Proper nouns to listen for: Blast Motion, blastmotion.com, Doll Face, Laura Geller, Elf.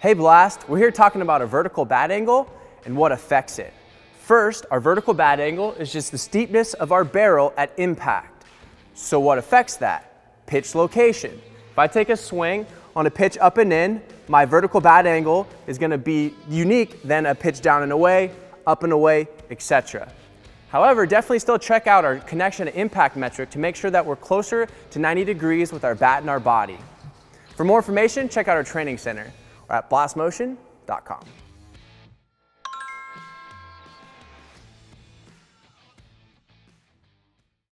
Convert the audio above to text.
Hey Blast, we're here talking about a vertical bat angle and what affects it. First, our vertical bat angle is just the steepness of our barrel at impact. So what affects that? Pitch location. If I take a swing on a pitch up and in, my vertical bat angle is going to be unique than a pitch down and away, up and away, etc. However, definitely still check out our connection to impact metric to make sure that we're closer to 90 degrees with our bat and our body. For more information, check out our training center. We're at blastmotion.com.